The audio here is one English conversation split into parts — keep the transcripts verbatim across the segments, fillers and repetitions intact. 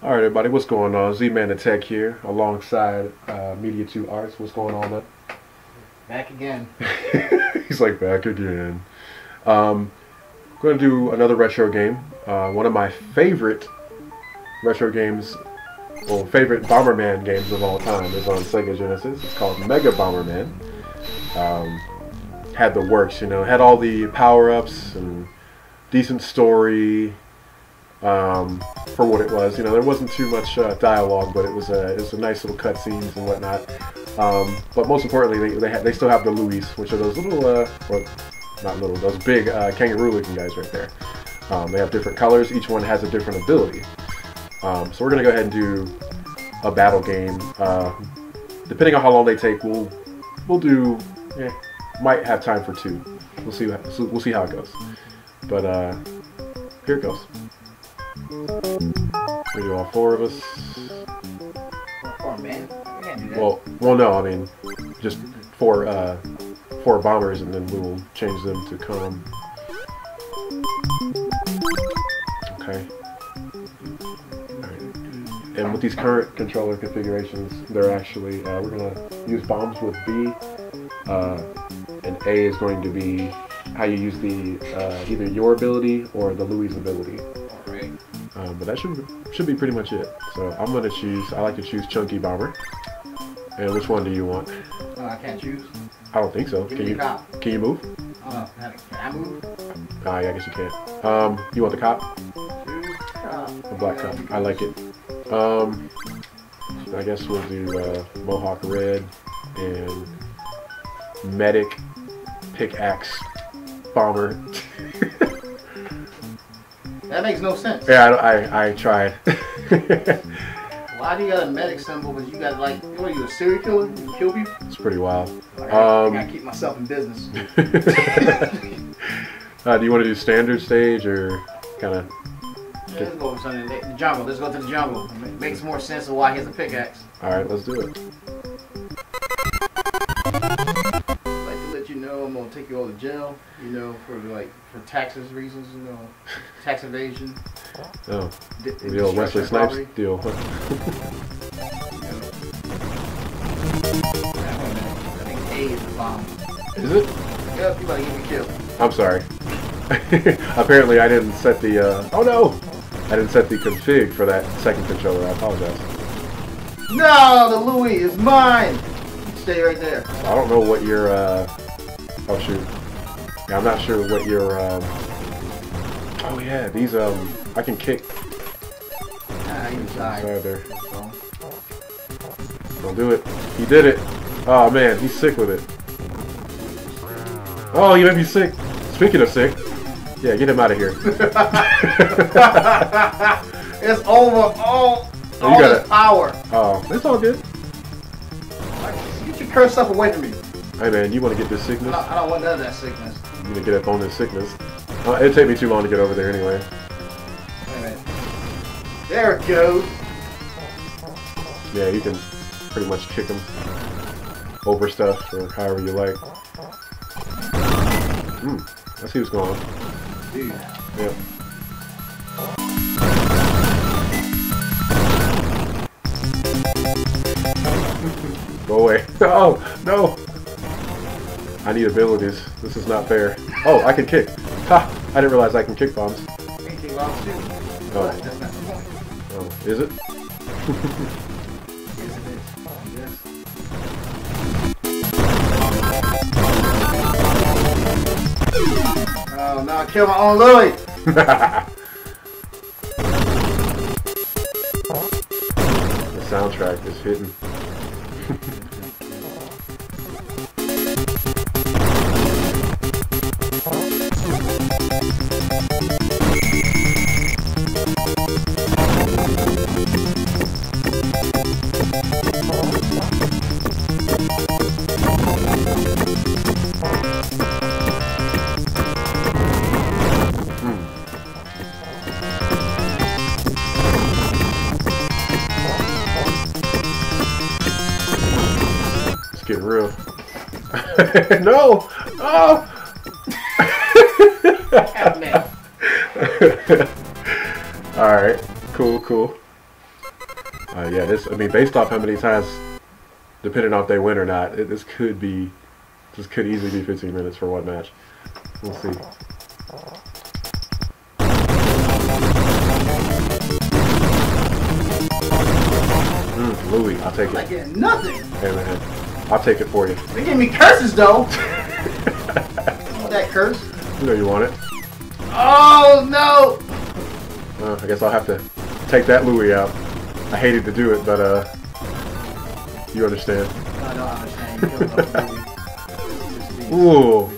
Alright everybody, what's going on? Z-Man The Tech here, alongside uh, Media two Arts. What's going on, man? Back again. He's like, back again. Um, I'm going to do another retro game. Uh, one of my favorite retro games, well, favorite Bomberman games of all time is on Sega Genesis. It's called Mega Bomberman. Um, had the works, you know. Had all the power-ups and decent story. Um, for what it was, you know, there wasn't too much uh, dialogue, but it was a it was a nice little cutscenes and whatnot. Um, but most importantly, they they, ha they still have the Luis, which are those little, uh, or not little, those big uh, kangaroo-looking guys right there. Um, they have different colors. Each one has a different ability. Um, so we're gonna go ahead and do a battle game. Uh, depending on how long they take, we'll we'll do eh, might have time for two. We'll see we'll see how it goes. But uh, here it goes. We do all four of us. Four men? We can't do that. Well, well, no, I mean, just four, uh, four bombers, and then we will change them to come. Okay. Alright. And with these current controller configurations, they're actually, uh, we're gonna use bombs with B, uh, and A is going to be how you use the, uh, either your ability or the Louis' ability. Um, but that should should be pretty much it. So I'm gonna choose. I like to choose Chunky Bomber. And which one do you want? Uh, I can't choose. I don't think so. Give can me you? The cop. Can you move? Uh, can I move? Ah, uh, yeah, I guess you can. Um, you want the cop? The black cop. I like it. Um, I guess we'll do uh, Mohawk Red and Medic Pickaxe Bomber. That makes no sense. Yeah, I, I, I tried. Why do you got a medic symbol, but you got like, what are you, a serial killer? You kill people? It's pretty wild. Like, um, I gotta keep myself in business. uh, do you want to do standard stage or kind of? Yeah, let's go with something. The jungle. Let's go to the jungle. It makes more sense of why he has a pickaxe. All right, let's do it. I'd like to let you know I'm gonna take you all to jail. You know, for like. For taxes reasons, you know, tax evasion. Oh, D the old Wesley Snipes deal. Huh? I think A is the bomb. Is it? Yep, you gotta get me killed. I'm sorry. Apparently, I didn't set the. Uh, oh no! I didn't set the config for that second controller. I apologize. No, the Louis is mine. Stay right there. I don't know what your. Uh... Oh shoot. I'm not sure what your, um... oh yeah, these, um, I can kick. Ah, you died. There. Don't do it. He did it. Oh man, he's sick with it. Oh, you may be sick. Speaking of sick, yeah, get him out of here. It's over. All, oh, all gotta, this power. Oh, it's all good. Get your cursed stuff away from me. Hey man, you want to get this sickness? I don't, I don't want none of that sickness. I'm gonna get up on this sickness. Uh, it'd take me too long to get over there anyway. There it goes. Yeah, you can pretty much kick him over stuff or however you like. Hmm, I see what's going on. Dude. Yeah. Go away. Oh no. I need abilities. This is not fair. Oh, I can kick. Ha! I didn't realize I can kick bombs. I can kick bombs too. Oh. That's not the point. Oh, is it? Yes, it is. Oh, yes. Oh, now I killed my own Louis! The soundtrack is hitting. Get real. No! Oh! Alright, cool, cool. Uh, yeah, this, I mean, based off how many times, depending on if they win or not, it, this could be, this could easily be fifteen minutes for one match. We'll see. Mm, Louis, I'll take it. I get nothing. Hey, man, I'll take it for you. They gave me curses, though. Want that curse? You know you want it. Oh, no! Uh, I guess I'll have to take that Louis out. I hated to do it, but, uh, you understand. No, I don't understand. You don't understand. Ooh.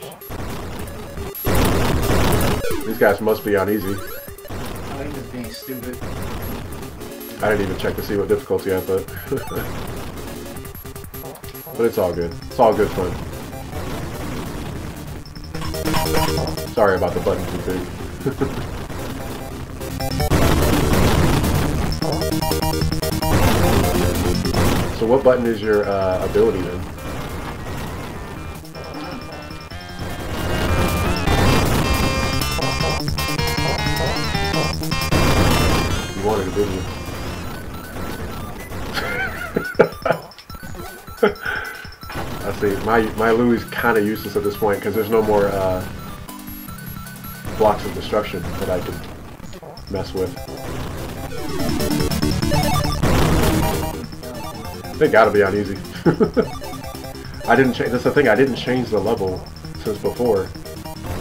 These guys must be on easy. I think it's being stupid. I didn't even check to see what difficulty I put. But it's all good. It's all good fun. Sorry about the button too big. So what button is your uh, ability then? You wanted it, didn't you? I see. My my Louis kind of useless at this point because there's no more uh, blocks of destruction that I can mess with. They gotta be on easy. I didn't change. That's the thing. I didn't change the level since before,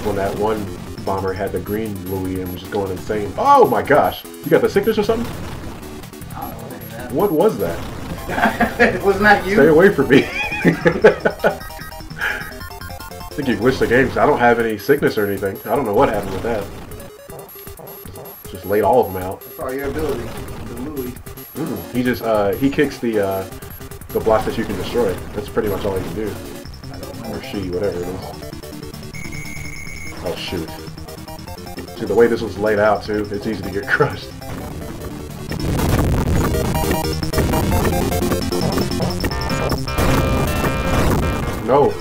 when that one bomber had the green Louis and was just going insane. Oh my gosh! You got the sickness or something? I don't know what that is. What was that? It was not you. Stay away from me. I think you glitched the game because I don't have any sickness or anything. I don't know what happened with that. Just laid all of them out. Sorry, your ability, the Louis. Mm. He just uh, he kicks the. Uh, The blocks that you can destroy. That's pretty much all you can do. Or she, whatever it is. Oh shoot. See, the way this was laid out too, it's easy to get crushed. No.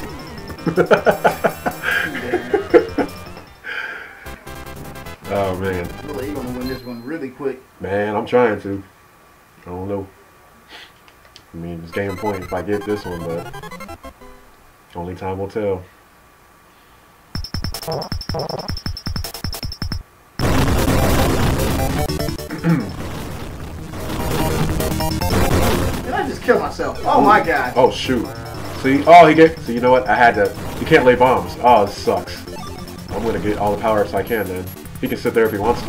Oh man. Well, you're gonna win this one really quick. Man, I'm trying to. I don't know. I mean, it's game point if I get this one, but only time will tell. Did I just kill myself? Oh my god. Oh shoot. See? Oh, he gave. So you know what? I had to. You can't lay bombs. Oh, this sucks. I'm gonna get all the power-ups I can then. He can sit there if he wants to.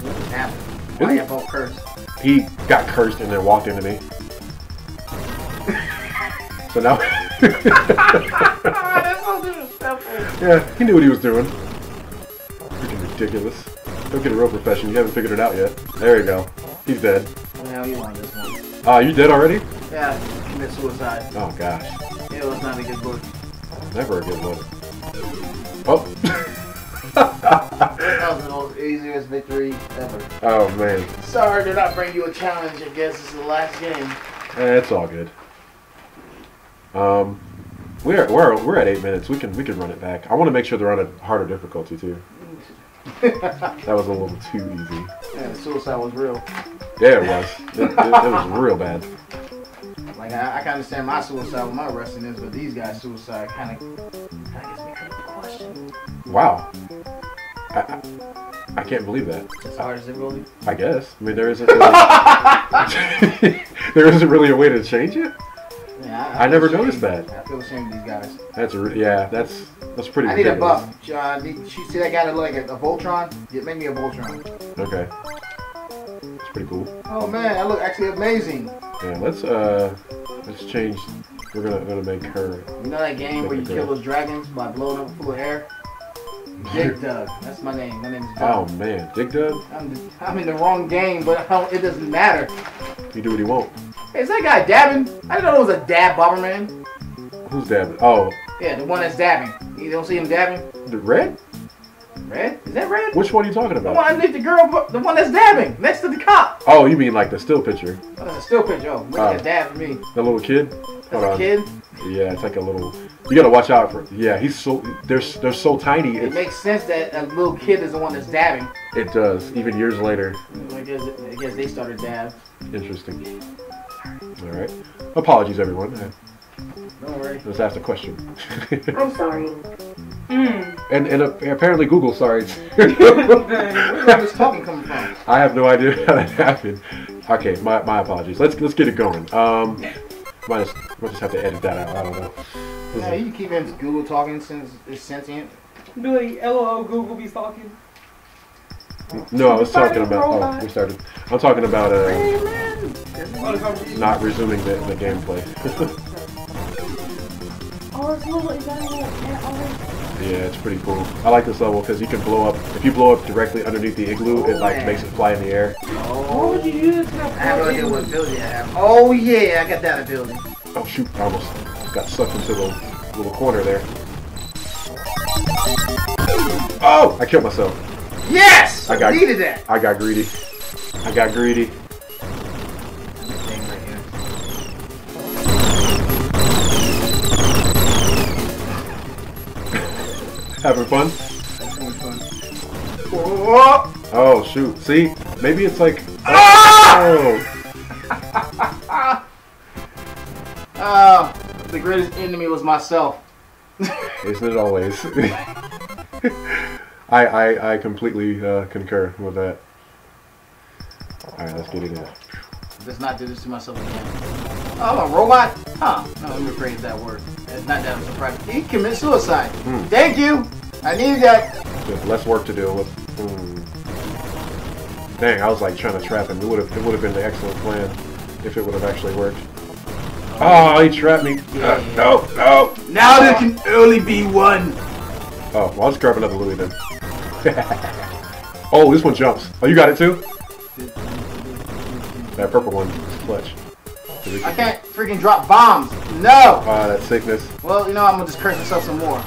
What happened? Why are you both cursed? He got cursed and then walked into me. So now... Yeah, he knew what he was doing. Freaking ridiculous. Don't get a real profession, you haven't figured it out yet. There you go. He's dead. Now you want this one. Ah, uh, you dead already? Yeah, I commit suicide. Oh gosh. It was not a good book. Never a good book. Oh! That was the most easiest victory ever. Oh man. Sorry did I bring you a challenge, I guess it's the last game. Eh, it's all good. Um We're we're we're at eight minutes. We can we can run it back. I wanna make sure they're on a harder difficulty too. That was a little too easy. Yeah, the suicide was real. Yeah it was. It, it, it was real bad. Like I, I can understand my suicide with my wrestling is, but these guys' suicide kinda kinda gets me kind of question. Wow. I, I, I can't believe that. As hard as it really? I guess. I mean, there isn't really, there isn't really a way to change it? Yeah, I, I, I never noticed that. I feel ashamed of these guys. That's re yeah, that's that's pretty I ridiculous. Need a buff, John. Did you see that guy that looked like a, a Voltron? Yeah, make me a Voltron. Okay. That's pretty cool. Oh man, that look actually amazing. Yeah, let's uh let's change. We're gonna gonna make her. You know that game where you kill those dragons by blowing up full of air? Dig Dug. That's my name. My name is Doug. Oh man, Dig Dug? I'm, I'm in the wrong game, but I don't, it doesn't matter. You do what you want. Hey, is that guy dabbing? I didn't know it was a dab Bomberman. Who's dabbing? Oh. Yeah, the one that's dabbing. You don't see him dabbing? The red? red? Is that red? Which one are you talking about? The one underneath the girl, the one that's dabbing next to the cop. Oh, you mean like the still picture? Oh, the still picture. Oh, look at that dab for me. That little kid? That's Hold a on. kid? Yeah, it's like a little. You gotta watch out for. Yeah, he's so. They're they're so tiny. It it's, makes sense that a little kid is the one that's dabbing. It does. Even years later. I guess, I guess they started dab. Interesting. All right. Apologies, everyone. Don't worry. Let's ask the question. I'm sorry. Mm. And and uh, apparently Google, sorry. Where did this talking coming from? I have no idea how that happened. Okay, my, my apologies. Let's let's get it going. Um, might just might just have to edit that out. I don't know. Yeah, you can keep him Google talking since it's sentient. Billy, L O L Google be talking. No, I was talking about. Oh, we started. I'm talking about uh, not resuming the, the gameplay. Yeah, it's pretty cool. I like this level because you can blow up. If you blow up directly underneath the igloo, it like makes it fly in the air. Oh, what would you use? I have no idea what building I have. Oh yeah, I got that in building. Oh shoot, I almost got sucked into the little corner there. Oh, I killed myself. Yes, I got, needed that. I got greedy. I got greedy. Having fun? fun. Whoa. Oh shoot! See, maybe it's like. Ah! Oh, uh, the greatest enemy was myself. Isn't it always? I I I completely uh, concur with that. All right, let's get it in. Let's not do this to myself again. Oh, I'm a robot? Huh? No, let me rephrase that word. It's not that I'm surprised. He committed suicide. Hmm. Thank you. I needed that. There's less work to do. With. Hmm. Dang, I was like trying to trap him. It would have, it would have been an excellent plan if it would have actually worked. Oh, he trapped me. Yeah. Uh, no, no. Now there can only be one. Oh, well, I'll just grab another Louie then. Oh, this one jumps. Oh, you got it too? That purple one is clutch. I can't freaking drop bombs. No! Ah, uh, that sickness. Well, you know, I'm gonna just curse myself some more.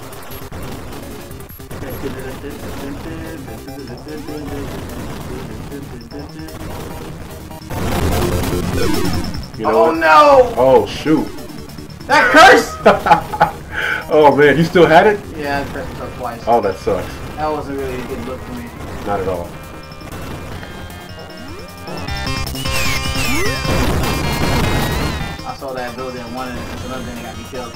You know oh what? no! Oh, shoot. That curse! Oh man, you still had it? Yeah, I cursed myself twice. Oh, that sucks. That wasn't really a good look for me. Not at all. I saw that building and one and it's another thing that got me killed.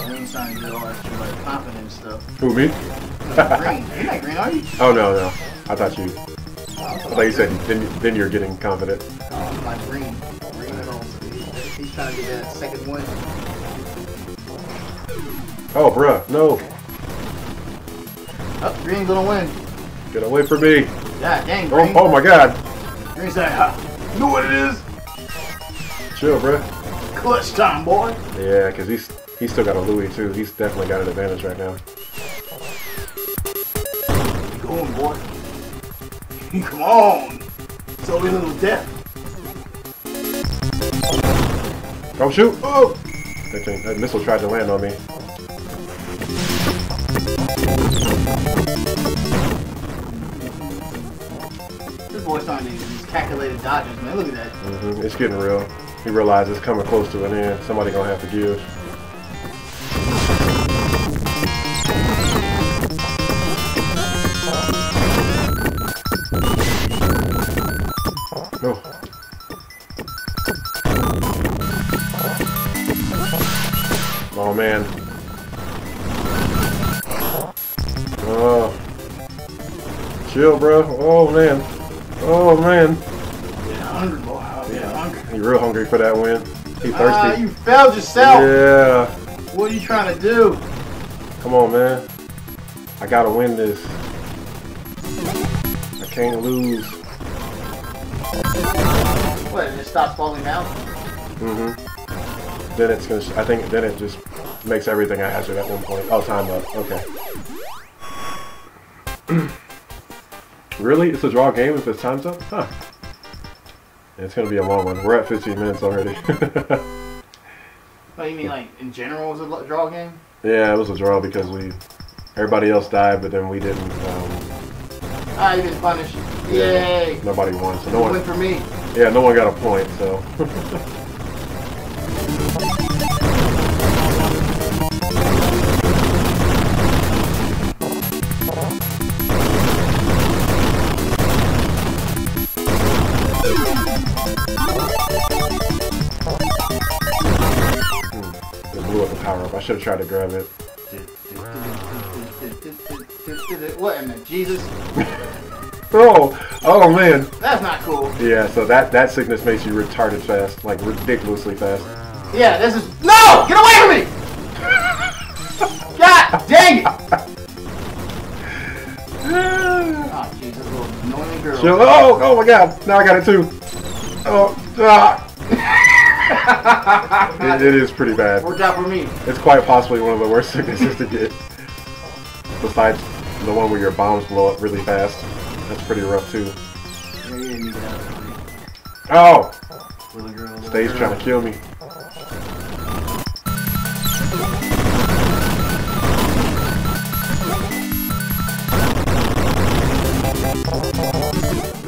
I mean, trying to do all that shit like popping and stuff. Who, me? You're green. You're not green, are you? Oh, no, no. I thought you... I thought you said then, then you're getting confident. Oh, I'm like green. Green rolls. He's trying to get that second one. Oh, bruh, no. Oh, green's gonna win. Get away from me. Yeah, dang, green. Oh, oh my god. Green's like, huh? You know what it is? Chill, bruh. Clutch time, boy. Yeah, because he's, he's still got a Louie, too. He's definitely got an advantage right now. Go on, boy. Come on. It's only a little death. Don't shoot. Oh! That, thing, that missile tried to land on me. This boy's starting to use calculated dodges, man. Look at that. Mm-hmm. It's getting real. He realizes it's coming close to an end. Somebody gonna have to give. Oh. Oh man. Oh, chill, bro. Oh man. Oh man. Yeah, hungry boy. Yeah, hungry. You real hungry for that win. He thirsty. Uh, you failed yourself. Yeah. What are you trying to do? Come on, man. I gotta win this. I can't lose. What? It just stops falling down. Mm-hmm. Then it's gonna. I think then it just makes everything a hazard at one point. Oh, time up. Okay. Really? It's a draw game if it's time's up? Huh. It's going to be a long one. We're at fifteen minutes already. Oh, you mean like in general it was a draw game? Yeah, it was a draw because we everybody else died, but then we didn't. Um, I didn't punish. Yay! Yeah, nobody won, so no one. Win for me. Yeah, no one got a point, so. I should have tried to grab it. What in the Jesus? Oh! Oh man! That's not cool. Yeah, so that, that sickness makes you retarded fast. Like, ridiculously fast. Yeah, this is... No! Get away from me! God dang it! Oh, Jesus, little annoying girl. Oh, oh my god! Now I got it too! Oh, ah! it, it is pretty bad. Worked out for me. It's quite possibly one of the worst sicknesses to get. Besides the one where your bombs blow up really fast. That's pretty rough too. Yeah, you need that. Oh! Little girl, little Stage girl. Trying to kill me.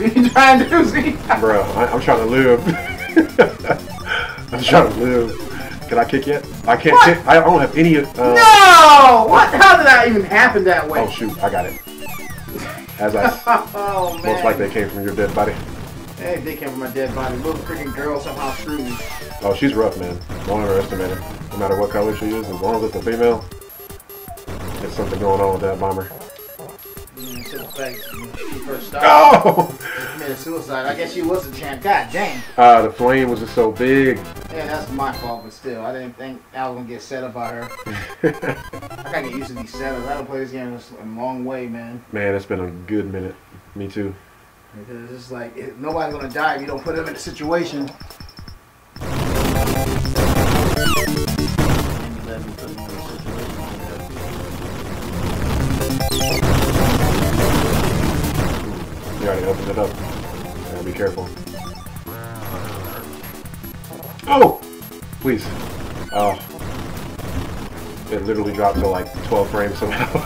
What are you trying to do, Z? Bro, I, I'm trying to live. I'm trying to live. Can I kick yet? I can't what? kick. I don't have any. Uh, no! What? How did that even happen that way? Oh shoot! I got it. As I. Oh man. Most likely they came from your dead body. Hey, they came from my dead body. Little freaking girl somehow threw me. Oh, she's rough, man. Don't underestimate her. No matter what color she is, as long as it's a female, there's something going on with that bomber. Oh! She made a suicide. I guess she was a champ. God dang. Uh, the flame was just so big. Yeah, that's my fault, but still. I didn't think I was going to get set up by her. I gotta get used to these setups. I don't play this game a long way, man. Man, it's been a good minute. Me too. Because it's like, it, nobody's going to die if you don't put them in a situation. Already opened it up. Gotta be careful. Oh! Please. Oh. It literally dropped to like twelve frames somehow.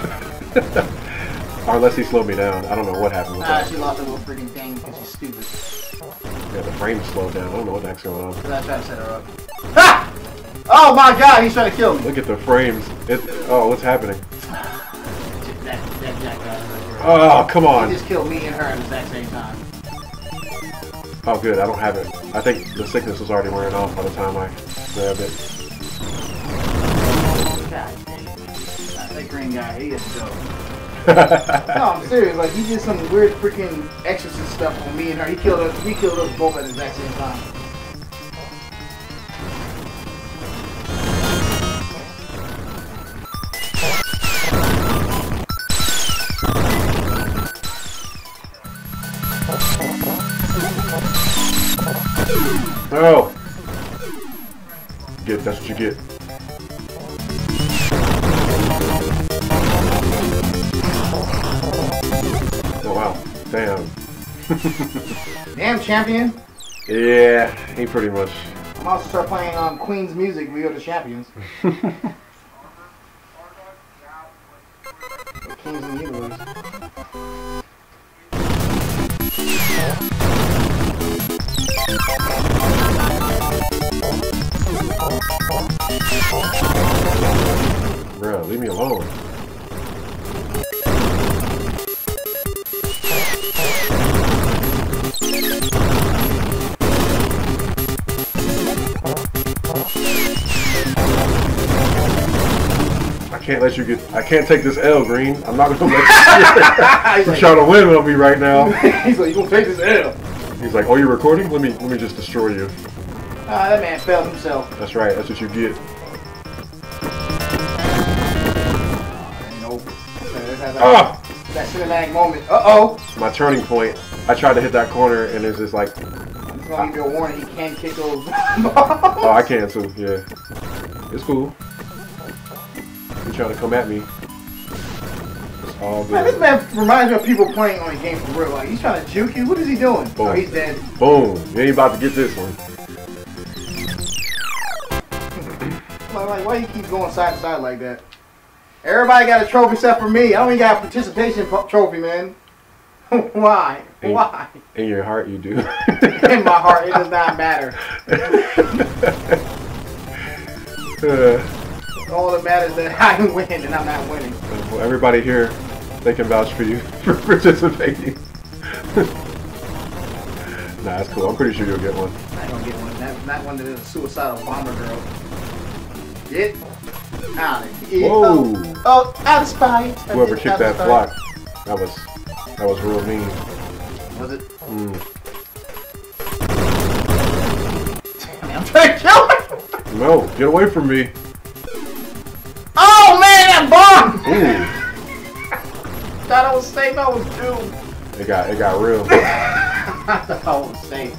Or unless he slowed me down. I don't know what happened with that. Ah, she lost a little freaking thing because she's stupid. Yeah, the frame slowed down. I don't know what the heck's going on. Because I tried to set her up. Ah! Oh my god, he's trying to kill me. Look at the frames. It. Oh, what's happening? That, that jackass. Oh, come on. You just killed me and her at the exact same time. Oh, good. I don't have it. I think the sickness was already wearing off by the time I grabbed it. God dang it. That green guy, he is dope. No, I'm serious. Like, he did some weird freaking exorcist stuff on me and her. He killed us. We killed us both at the exact same time. Oh! Get, that's what you get. Oh wow, damn. Damn champion? Yeah, he pretty much. I'm also start playing um, Queen's music, we are the champions. Queen's and Universe. Bro, leave me alone. I can't let you get. I can't take this L, Green. I'm not gonna let you. You're trying to win on me right now. He's like, you gonna take this L. He's like, oh, you're recording? Let me let me just destroy you. Ah, uh, that man failed himself. That's right. That's what you get. Ah! Uh, that cinematic moment. Uh oh. My turning point. I tried to hit that corner, and it's just like. I'm just gonna give you a warning. He can kick those balls. Oh, I can too. Yeah. It's cool. You're trying to come at me. all the... Man, this man reminds me of people playing on a game for real. Like, he's trying to juke you. What is he doing? Boom. Oh, he's dead. Boom. You ain't about to get this one. Like, like, why you keep going side to side like that? Everybody got a trophy except for me. I only got a participation trophy, man. Why? In, Why? In your heart, you do. In my heart, it does not matter. uh, All that matters is that I win, and I'm not winning. Well, everybody here, they can vouch for you for participating. Nah, that's cool. I'm pretty sure you'll get one. I ain't gonna get one. That, not one that is a suicidal bomber girl. Get out of here. Whoa! Oh, oh, out of spite. Whoever kicked that block, that was... That was real mean. Was it? Mm. Damn, I'm trying to kill him! No, get away from me. Oh man, that bomb! Ooh. Thought I was safe, I was doomed. It got, it got real. I thought I was safe.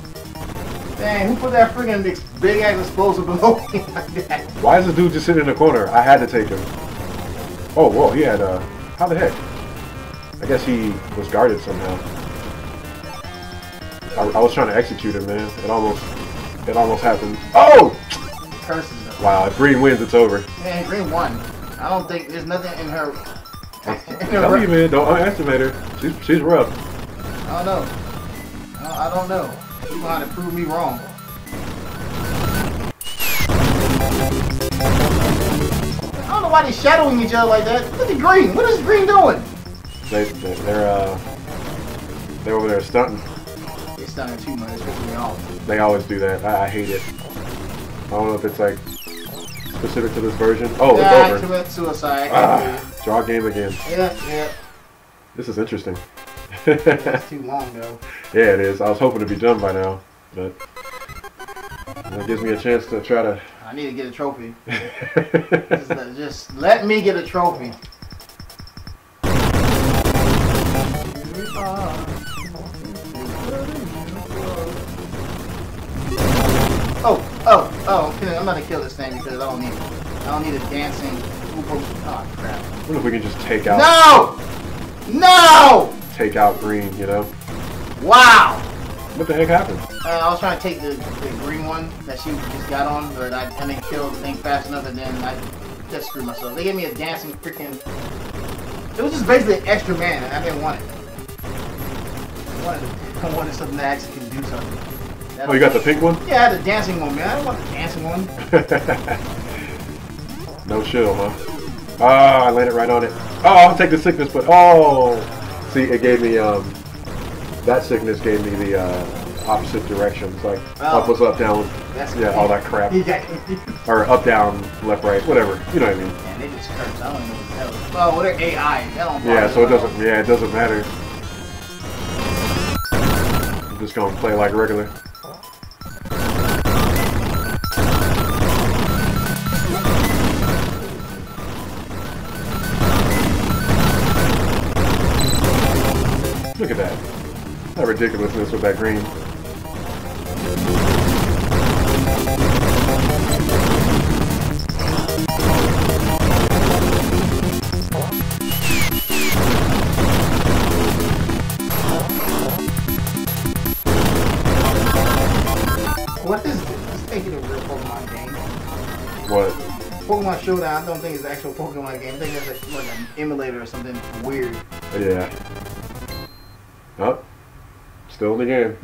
Dang, who put that friggin' big ass explosive below me like that? Why is this dude just sitting in the corner? I had to take him. Oh, whoa, he had, uh, how the heck? I guess he was guarded somehow. I, I was trying to execute him, man. It almost, it almost happened. Oh! Curses. Wow, if Green wins, it's over. Man, Green won. I don't think there's nothing in her. In her tell you, man, don't underestimate her. She's, she's rough. I don't know. I don't know. She's trying to prove me wrong. I don't know why they're shadowing each other like that. Look at Green. What is Green doing? They, they, they're, uh, they're over there stunting. They're stunting too much, especially they all do. They always do that. I, I hate it. I don't know if it's, like, specific to this version. Oh, yeah, it's over. I commit suicide. Ah, draw game again. Yeah, yeah. This is interesting. That's too long, though. Yeah, it is. I was hoping to be done by now, but that gives me a chance to try to... I need to get a trophy. just, let, just let me get a trophy. Oh, oh, oh, okay, I'm gonna kill this thing because I don't need it. I don't need a dancing. Oh, crap. What if we can just take out... No! No! Take out Green, you know? Wow! What the heck happened? Uh, I was trying to take the, the green one that she just got on, but I, I didn't kill the thing fast enough, and then I just screwed myself. They gave me a dancing freaking... It was just basically an extra man, and I didn't want it. I wanted, to, I wanted something that actually can do something. That'll oh, you got the pink one? Yeah, I had the dancing one, man. I don't want the dancing one. No chill, huh? Ah, oh, I landed right on it. Oh, I'll take the sickness, but oh! See, it gave me, um, that sickness gave me the uh, opposite directions. Like, oh. Up was up, down. That's yeah, all that crap. Or up, down, left, right, whatever. You know what I mean? Man, they just curse. I don't know what that was. Well, they're A I. That don't yeah, so it doesn't, yeah, it doesn't matter. I'm just gonna play like regular. Look at that. That ridiculousness with that green. What is this? This thing is a real Pokemon game. What? Pokemon Showdown, I don't think it's an actual Pokemon game. I think it's like, like an emulator or something weird. Yeah. Oh, still in the game.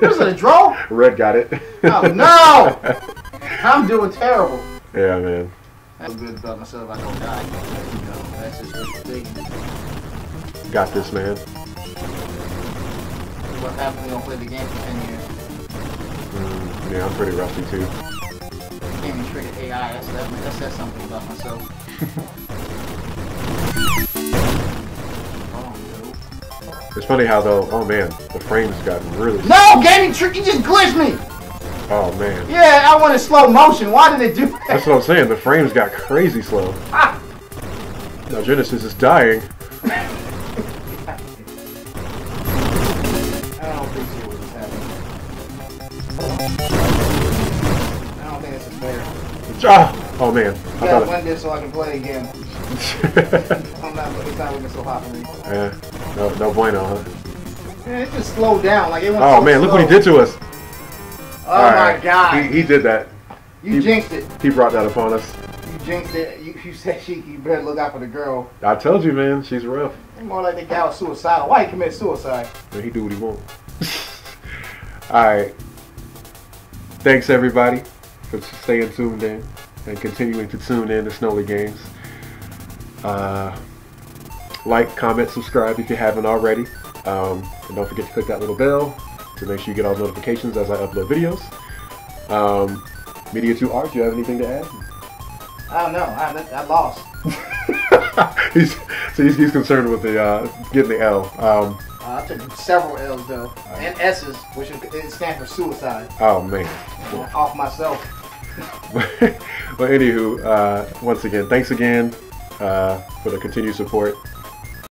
There's a draw? Red got it. Oh, no! I'm doing terrible. Yeah, man. I feel good about myself. I don't die. You know, that's just what you think. Got this, man. What happens when you don't play the game for ten years? Mm, yeah, I'm pretty rusty, too. I can't even trigger A I. That's, that, that says something about myself. It's funny how though, oh man, the frame's gotten really... No, gaming trick, you just glitched me! Oh man. Yeah, I wanted slow motion, why did it do that? That's what I'm saying, the frames got crazy slow. Ah! Now Genesis is dying. I don't appreciate what is happening. I don't think this is fair. Ah! Oh man. You I gotta win this so I can play again. Sometimes it's not when it's so hot. Yeah. No, no bueno, huh? Yeah, it just slowed down. Like it went. Oh so man, slow. Look what he did to us. Oh All my right. God. He, he did that. You he, jinxed it. He brought that upon us. You jinxed it. You, you said she. You better look out for the girl. I told you, man. She's rough. You're more like the guy was suicidal. Why he commit suicide? Man, he do what he want. All right. Thanks everybody for staying tuned in and continuing to tune in to Snowy Games. Uh, like, comment, subscribe if you haven't already. Um, and don't forget to click that little bell to make sure you get all notifications as I upload videos. Um, Media two Arts, do you have anything to add? I don't know. I, I lost. he's, so he's, he's concerned with the uh, getting the L. Um, uh, I took several L's though, right. And S's, which is, stand for suicide. Oh man. Cool. Off myself. Well, anywho, uh, once again, thanks again uh, for the continued support.